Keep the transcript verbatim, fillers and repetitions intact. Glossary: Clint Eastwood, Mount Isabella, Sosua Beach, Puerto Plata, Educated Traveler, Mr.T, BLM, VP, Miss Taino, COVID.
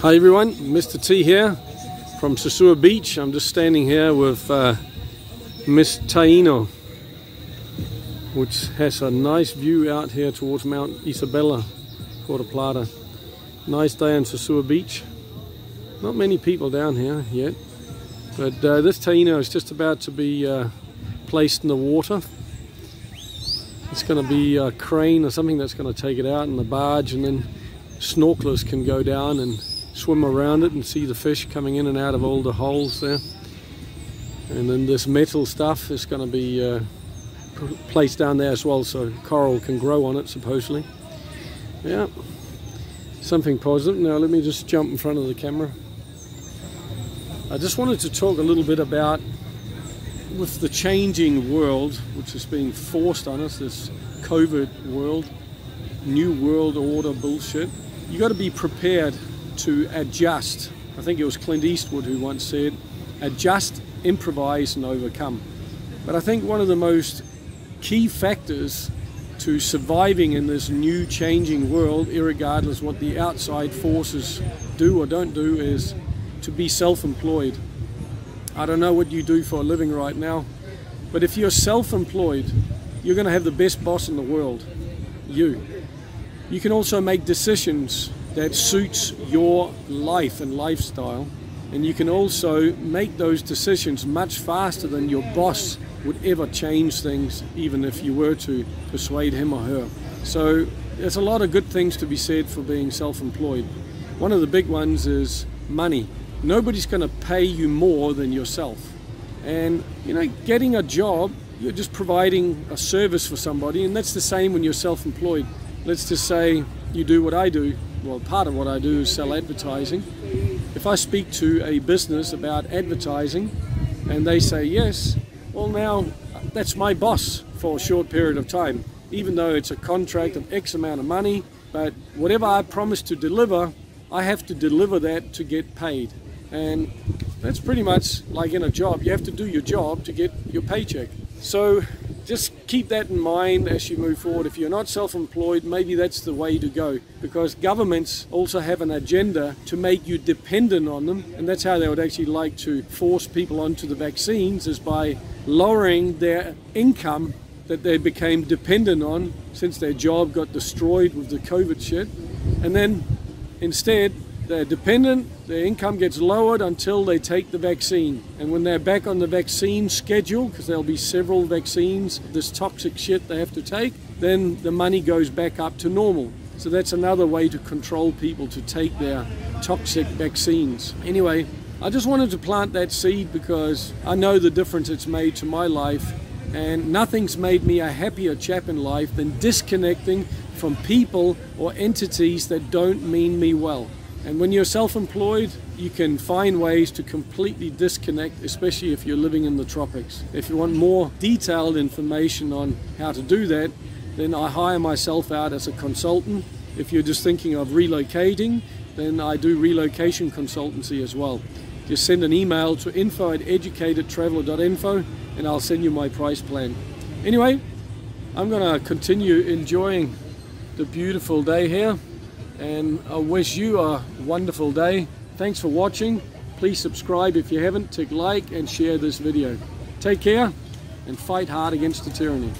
Hi everyone, Mister T here from Sosua Beach. I'm just standing here with uh, Miss Taino, which has a nice view out here towards Mount Isabella, Puerto Plata. Nice day on Sosua Beach. Not many people down here yet, but uh, this Taino is just about to be uh, placed in the water. It's going to be a crane or something that's going to take it out in the barge, and then snorkelers can go down and swim around it and see the fish coming in and out of all the holes there. And then this metal stuff is going to be uh, placed down there as well, so coral can grow on it supposedly. Yeah, something positive. Now let me just jump in front of the camera. I just wanted to talk a little bit about, with the changing world which is being forced on us, this COVID world, new world order bullshit, you got to be prepared to adjust. I think it was Clint Eastwood who once said, adjust, improvise and overcome. But I think one of the most key factors to surviving in this new changing world, irregardless what the outside forces do or don't do, is to be self-employed. I don't know what you do for a living right now, but if you're self-employed, you're going to have the best boss in the world, you. You can also make decisions that suits your life and lifestyle, and you can also make those decisions much faster than your boss would ever change things, even if you were to persuade him or her. So there's a lot of good things to be said for being self-employed. One of the big ones is money. Nobody's going to pay you more than yourself. And you know, getting a job, you're just providing a service for somebody, and that's the same when you're self-employed. Let's just say you do what I do. Well, part of what I do is sell advertising. If I speak to a business about advertising and they say yes, well now that's my boss for a short period of time, even though it's a contract of X amount of money, but whatever I promise to deliver, I have to deliver that to get paid. And that's pretty much like in a job. You have to do your job to get your paycheck. So just keep that in mind as you move forward. If you're not self-employed, maybe that's the way to go, because governments also have an agenda to make you dependent on them, and that's how they would actually like to force people onto the vaccines, is by lowering their income that they became dependent on since their job got destroyed with the COVID shit. And then instead, they're dependent, their income gets lowered until they take the vaccine. And when they're back on the vaccine schedule, because there'll be several vaccines, this toxic shit they have to take, then the money goes back up to normal. So that's another way to control people to take their toxic vaccines. Anyway, I just wanted to plant that seed because I know the difference it's made to my life, and nothing's made me a happier chap in life than disconnecting from people or entities that don't mean me well. And when you're self-employed, you can find ways to completely disconnect, especially if you're living in the tropics. If you want more detailed information on how to do that, then I hire myself out as a consultant. If you're just thinking of relocating, then I do relocation consultancy as well. Just send an email to info at educatedtraveler dot info and I'll send you my price plan. Anyway, I'm gonna continue enjoying the beautiful day here, and I wish you a wonderful day. Thanks for watching. Please subscribe if you haven't, tick like and share this video. Take care and fight hard against the tyranny.